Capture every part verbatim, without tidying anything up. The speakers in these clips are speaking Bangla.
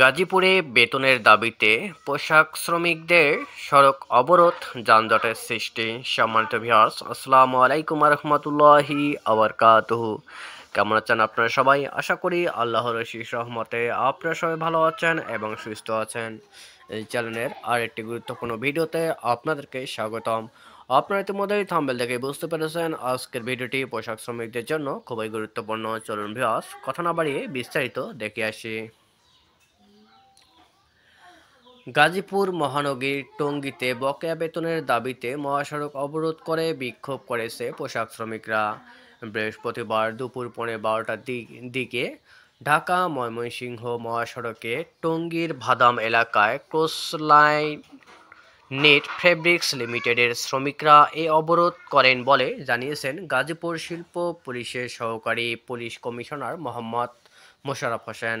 গাজীপুরে বেতনের দাবিতে পোশাক শ্রমিকদের সড়ক অবরোধ, যানজটের সৃষ্টি। সম্মানিত ভিউয়ার্স, আসসালামু আলাইকুম রহমতুল্লাহি বারাকাতুহু। কেমন আছেন আপনারা সবাই? আশা করি আল্লাহর অশেষ রহমতে আপনারা সবাই ভালো আছেন এবং সুস্থ আছেন। এই চ্যানেলের আর একটি গুরুত্বপূর্ণ ভিডিওতে আপনাদেরকে স্বাগতম। আপনারা ইতিমধ্যেই থাম্বনেল দেখে বুঝতে পেরেছেন আজকের ভিডিওটি পোশাক শ্রমিকদের জন্য খুবই গুরুত্বপূর্ণ। চলুন ভিউয়ার্স, কথা না বাড়িয়ে বিস্তারিত দেখে আসি। গাজীপুর মহানগরীর টঙ্গীতে বকেয়া বেতনের দাবিতে মহাসড়ক অবরোধ করে বিক্ষোভ করেছে পোশাক শ্রমিকরা। বৃহস্পতিবার দুপুর পৌনে বারোটার দিকে ঢাকা ময়মনসিংহ মহাসড়কে টঙ্গীর ভাদাম এলাকায় ক্রসলাইন নেট ফেব্রিক্স লিমিটেডের শ্রমিকরা এ অবরোধ করেন বলে জানিয়েছেন গাজীপুর শিল্প পুলিশের সহকারী পুলিশ কমিশনার মোহাম্মদ মোশাররফ হোসেন।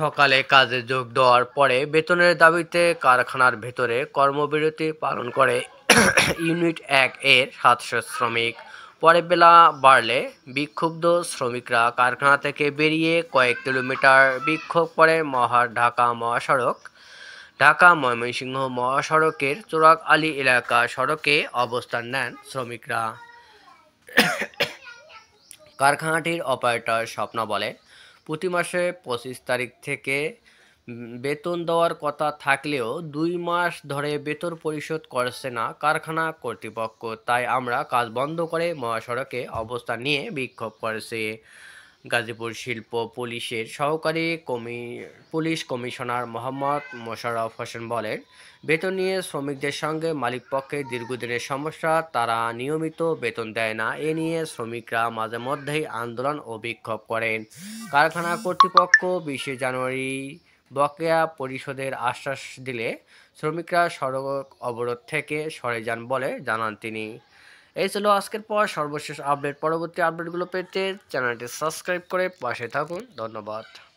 সকালে কাজে যোগ দেওয়ার পরে বেতনের দাবিতে কারখানার ভেতরে কর্মবিরতি পালন করে ইউনিট এক এর সাতশো শ্রমিক। পরে বেলা বাড়লে বিক্ষুব্ধ শ্রমিকরা কারখানা থেকে বেরিয়ে কয়েক কিলোমিটার বিক্ষোভ করে মহা ঢাকা মহাসড়ক ঢাকা ময়মনসিংহ মহাসড়কের চোরাক আলী এলাকা সড়কে অবস্থান নেন শ্রমিকরা। কারখানাটির অপারেটর স্বপ্না বলেন, প্রতি মাসে পঁচিশ তারিখ থেকে বেতন দেওয়ার কথা থাকলেও দুই মাস ধরে বেতন পরিশোধ করছে না কারখানা কর্তৃপক্ষ। তাই আমরা কাজ বন্ধ করে মহাসড়কে অবস্থান নিয়ে বিক্ষোভ করেছি। গাজীপুর শিল্প পুলিশের সহকারী কমি পুলিশ কমিশনার মোহাম্মদ মোশাররফ হোসেন বলেন, বেতন নিয়ে শ্রমিকদের সঙ্গে মালিকপক্ষের দীর্ঘদিনের সমস্যা। তারা নিয়মিত বেতন দেয় না। এ নিয়ে শ্রমিকরা মাঝে মধ্যেই আন্দোলন ও বিক্ষোভ করেন। কারখানা কর্তৃপক্ষ বিশে জানুয়ারি বকেয়া পরিশোধের আশ্বাস দিলে শ্রমিকরা সড়ক অবরোধ থেকে সরে যান বলে জানান তিনি। এই ছিল আজকের পর সর্বশেষ আপডেট। পরবর্তী আপডেটগুলো পেতে চ্যানেলটি সাবস্ক্রাইব করে পাশে থাকুন। ধন্যবাদ।